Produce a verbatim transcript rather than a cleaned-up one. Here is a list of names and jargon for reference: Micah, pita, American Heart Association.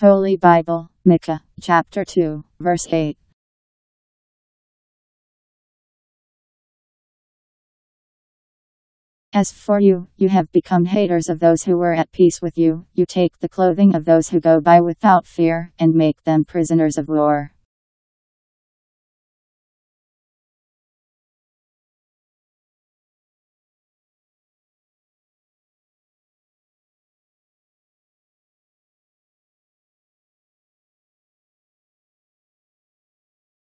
Holy Bible, Micah, chapter two, verse eight. As for you, you have become haters of those who were at peace with you. You take the clothing of those who go by without fear, and make them prisoners of war.